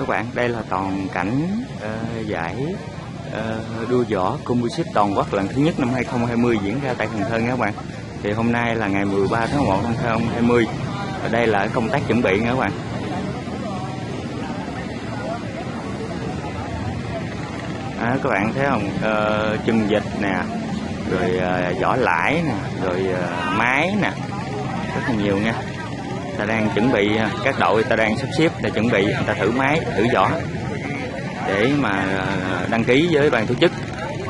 Các bạn, đây là toàn cảnh giải đua võ Composite toàn quốc lần thứ nhất năm 2020 diễn ra tại Cần Thơ nha các bạn. Thì hôm nay là ngày 13 tháng 1 năm 2020. Ở đây là công tác chuẩn bị nha các bạn. Các bạn thấy không, chùm vịt nè, rồi vỏ lãi nè, rồi máy nè, rất là nhiều nha. Ta đang chuẩn bị, các đội ta đang sắp xếp để chuẩn bị, ta thử máy, thử vỏ để mà đăng ký với ban tổ chức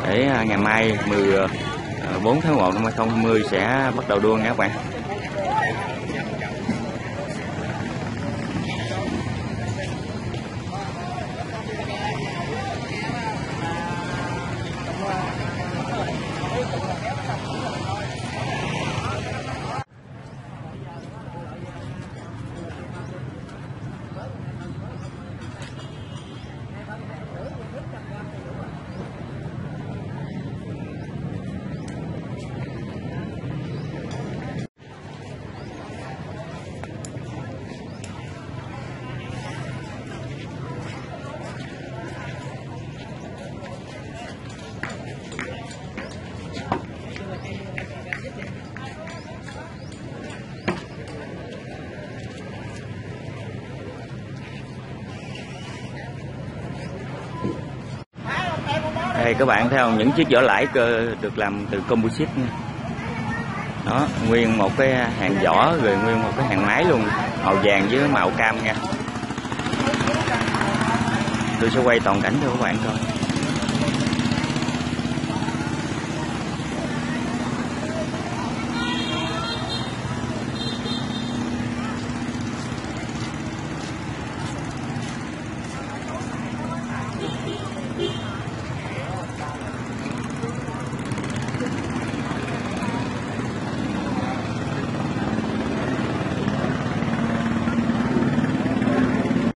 để ngày mai 14 tháng 1 năm 2020 sẽ bắt đầu đua nha các bạn. Đây các bạn thấy không, những chiếc vỏ lãi được làm từ composite nha. Đó, nguyên một cái hàng vỏ rồi nguyên một cái hàng máy luôn, màu vàng với màu cam nha. Tôi sẽ quay toàn cảnh cho các bạn coi.